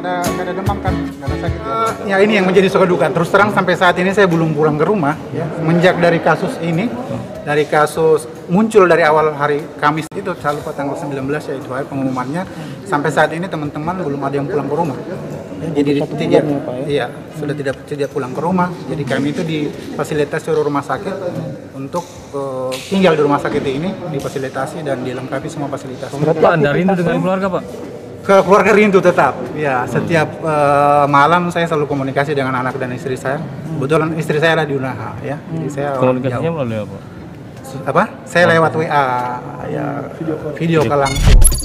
nggak ada demam kan? Nggak ada sakit ya? Ya ini yang menjadi sukaduka. Terus terang sampai saat ini saya belum pulang ke rumah. Ya. Menjak dari kasus ini, dari kasus muncul dari awal hari Kamis itu, saya lupa tanggal 19 ya itu hari pengumumannya. Sampai saat ini teman-teman belum ada yang pulang ke rumah. Jadi sudah tidak pulang ke rumah. Jadi kami itu difasilitasi oleh rumah sakit untuk tinggal di rumah sakit ini, difasilitasi dan dilengkapi semua fasilitas. Pak, Anda rindu dengan keluarga, Pak? Ke keluarga rindu tetap. Ya, setiap malam saya selalu komunikasi dengan anak dan istri saya. Kebetulan istri saya ada di UNAHA ya. Jadi saya komunikasinya melalui apa? Saya lewat WA ya, video call langsung.